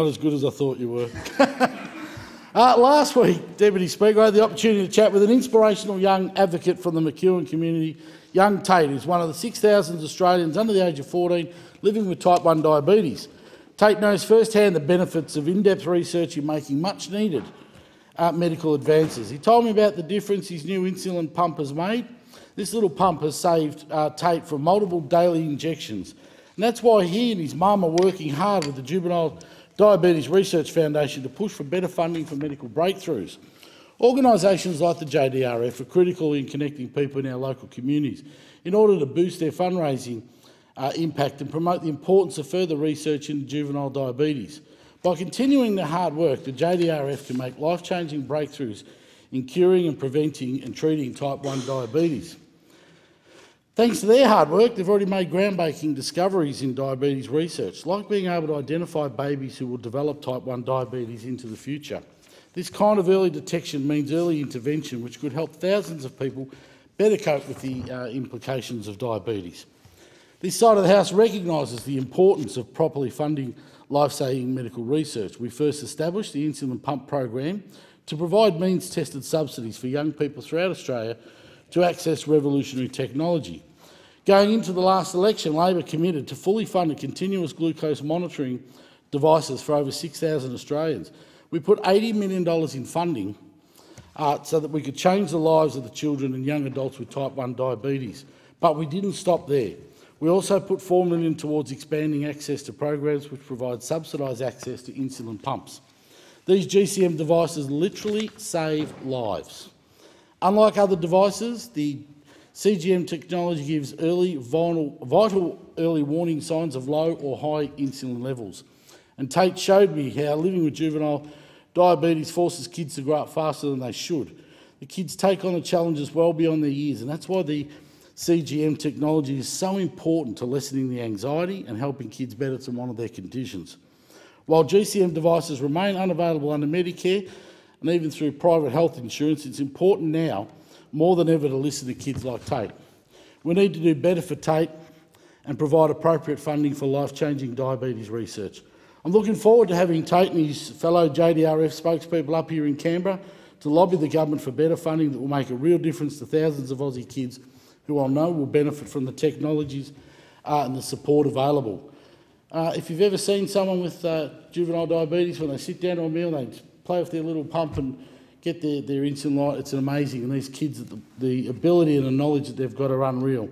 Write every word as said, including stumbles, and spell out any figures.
Not as good as I thought you were. Uh, last week, Deputy Speaker, I had the opportunity to chat with an inspirational young advocate from the McEwen community, young Tayte, who's one of the six thousand Australians under the age of fourteen living with type one diabetes. Tayte knows firsthand the benefits of in-depth research in making much-needed uh, medical advances. He told me about the difference his new insulin pump has made. This little pump has saved uh, Tayte from multiple daily injections. And that's why he and his mum are working hard with the Juvenile Diabetes Research Foundation to push for better funding for medical breakthroughs. Organisations like the J D R F are critical in connecting people in our local communities in order to boost their fundraising uh, impact and promote the importance of further research into juvenile diabetes. By continuing the hard work, the J D R F can make life-changing breakthroughs in curing and preventing and treating type one diabetes. Thanks to their hard work, they've already made groundbreaking discoveries in diabetes research, like being able to identify babies who will develop type one diabetes into the future. This kind of early detection means early intervention, which could help thousands of people better cope with the uh, implications of diabetes. This side of the House recognises the importance of properly funding life-saving medical research. We first established the insulin pump program to provide means-tested subsidies for young people throughout Australia to access revolutionary technology. Going into the last election, Labor committed to fully fund continuous glucose monitoring devices for over six thousand Australians. We put eighty million dollars in funding uh, so that we could change the lives of the children and young adults with type one diabetes. But we didn't stop there. We also put four million dollars towards expanding access to programs which provide subsidised access to insulin pumps. These G C M devices literally save lives. Unlike other devices, the C G M technology gives early vital, vital early warning signs of low or high insulin levels. And Tayte showed me how living with juvenile diabetes forces kids to grow up faster than they should. The kids take on the challenges well beyond their years, and that's why the C G M technology is so important to lessening the anxiety and helping kids better to monitor their conditions. While G C M devices remain unavailable under Medicare, and even through private health insurance, it's important now, more than ever, to listen to kids like Tayte. We need to do better for Tayte and provide appropriate funding for life-changing diabetes research. I'm looking forward to having Tayte and his fellow J D R F spokespeople up here in Canberra to lobby the government for better funding that will make a real difference to thousands of Aussie kids who I know will benefit from the technologies uh, and the support available. Uh, if you've ever seen someone with uh, juvenile diabetes, when they sit down to a meal, they play with their little pump and get their, their insulin light. It's amazing. And these kids, the, the ability and the knowledge that they've got are unreal.